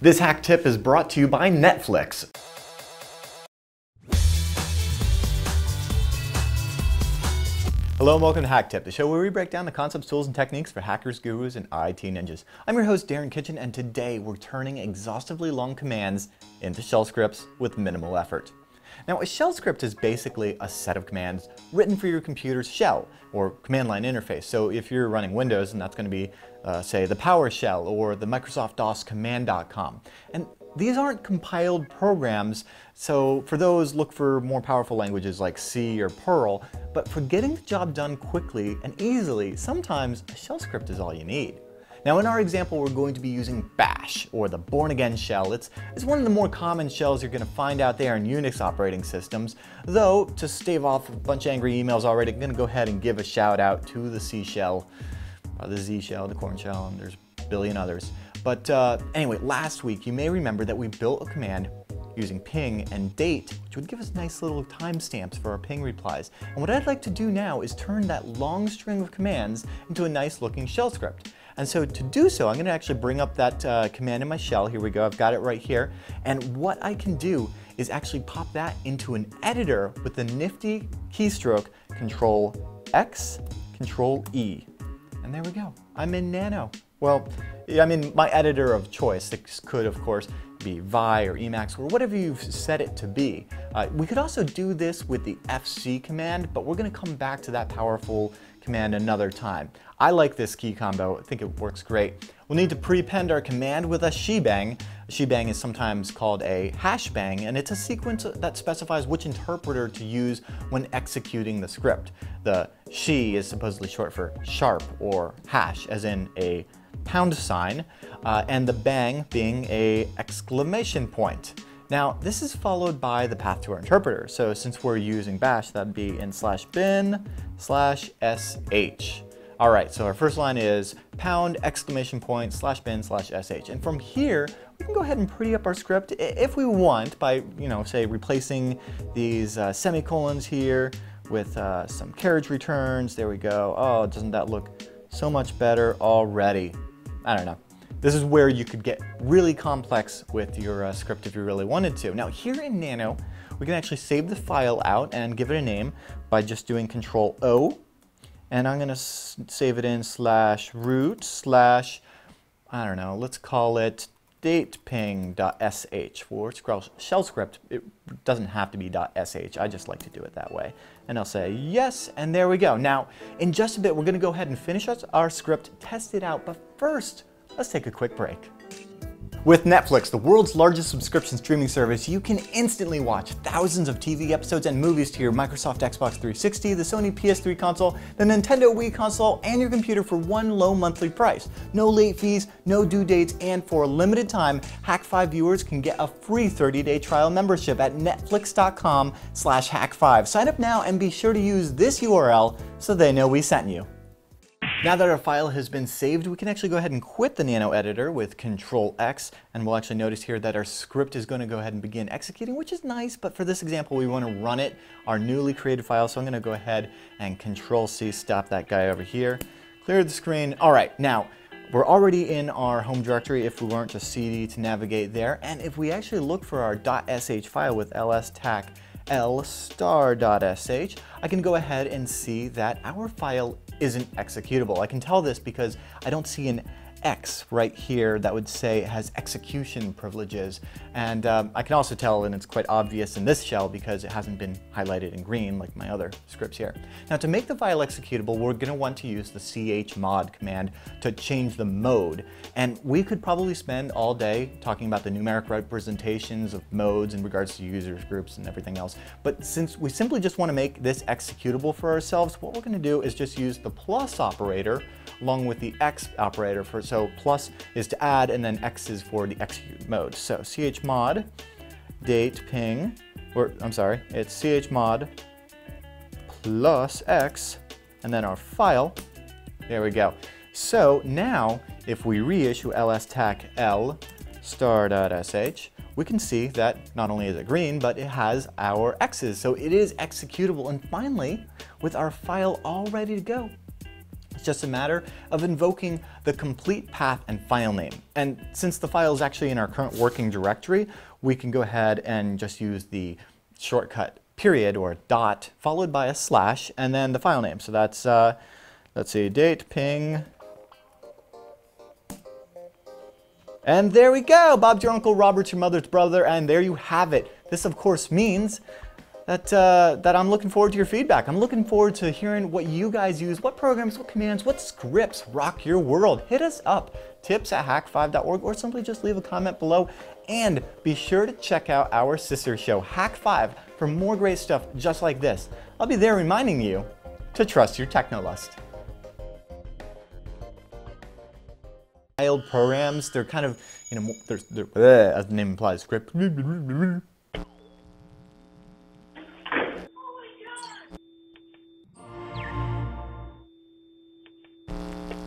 This hack tip is brought to you by Netflix. Hello and welcome to HakTip, the show where we break down the concepts, tools, and techniques for hackers, gurus, and IT ninjas. I'm your host, Darren Kitchen, and today we're turning exhaustively long commands into shell scripts with minimal effort. Now, a shell script is basically a set of commands written for your computer's shell or command line interface. So if you're running Windows, and that's going to be, say, the PowerShell or the Microsoft DOS command.com. And these aren't compiled programs, so for those, look for more powerful languages like C or Perl. But for getting the job done quickly and easily, sometimes a shell script is all you need. Now, in our example, we're going to be using Bash, or the born-again shell. It's one of the more common shells you're going to find out there in Unix operating systems, though to stave off a bunch of angry emails already, I'm going to go ahead and give a shout out to the C shell, the Z shell, the Korn shell, and there's a billion others. But anyway, last week, you may remember that we built a command using ping and date, which would give us nice little timestamps for our ping replies. And what I'd like to do now is turn that long string of commands into a nice looking shell script. And so to do so, I'm going to actually bring up that command in my shell. Here we go. I've got it right here. And what I can do is actually pop that into an editor with the nifty keystroke Control X, Control E. And there we go. I'm in Nano. Well, I'm in my editor of choice. This could, of course, be Vi or Emacs or whatever you've set it to be. We could also do this with the FC command, but we're going to come back to that powerful command another time. I like this key combo. I think it works great. We'll need to prepend our command with a shebang. A shebang is sometimes called a hash bang, and it's a sequence that specifies which interpreter to use when executing the script. The she is supposedly short for sharp or hash, as in a #, and the bang being a exclamation point. Now, this is followed by the path to our interpreter. So since we're using Bash, that'd be in /bin/sh. All right, so our first line is #!/bin/sh. And from here, we can go ahead and pretty up our script if we want by, you know, say replacing these semicolons here with some carriage returns. There we go. Oh, doesn't that look so much better already? I don't know. This is where you could get really complex with your script if you really wanted to. Now here in Nano, we can actually save the file out and give it a name by just doing Control-O. And I'm going to save it in /root/ I don't know, let's call it dateping.sh for shell script. It doesn't have to be .sh. I just like to do it that way. And I'll say yes, and there we go. Now, in just a bit, we're going to go ahead and finish our script, test it out, but first, let's take a quick break. With Netflix, the world's largest subscription streaming service, you can instantly watch thousands of TV episodes and movies to your Microsoft Xbox 360, the Sony PS3 console, the Nintendo Wii console, and your computer for one low monthly price. No late fees, no due dates, and for a limited time, Hak5 viewers can get a free 30-day trial membership at netflix.com/hak5. Sign up now and be sure to use this URL so they know we sent you. Now that our file has been saved, we can actually go ahead and quit the Nano editor with Control-X, and we'll actually notice here that our script is going to go ahead and begin executing, which is nice, but for this example, we want to run it, our newly created file, so I'm going to go ahead and Control-C, stop that guy over here, clear the screen. All right, now we're already in our home directory if we weren't, just CD to navigate there, and if we actually look for our .sh file with ls -l*.sh, I can go ahead and see that our file isn't executable. I can tell this because I don't see an X right here that would say it has execution privileges. And I can also tell, and it's quite obvious in this shell because it hasn't been highlighted in green like my other scripts here. Now to make the file executable, we're going to want to use the chmod command to change the mode. And we could probably spend all day talking about the numeric representations of modes in regards to users, groups, and everything else. But since we simply just want to make this executable for ourselves, what we're going to do is just use the plus operator along with the X operator for, so plus is to add and then X is for the execute mode. So chmod date ping, or I'm sorry, it's chmod plus X and then our file. There we go. So now if we reissue ls -l*.sh, we can see that not only is it green, but it has our X's. So it is executable. And finally, with our file all ready to go, just a matter of invoking the complete path and file name. And since the file is actually in our current working directory, we can go ahead and just use the shortcut period or dot followed by a slash and then the file name. So that's, let's see, date, ping. And there we go. Bob's your uncle, Robert's your mother's brother, and there you have it. This, of course, means that, I'm looking forward to your feedback. I'm looking forward to hearing what you guys use, what programs, what commands, what scripts rock your world. Hit us up, tips@hak5.org, or simply just leave a comment below. And be sure to check out our sister show, Hak5, for more great stuff just like this. I'll be there reminding you to trust your technolust. Child programs, they're kind of, you know, as the name implies, script.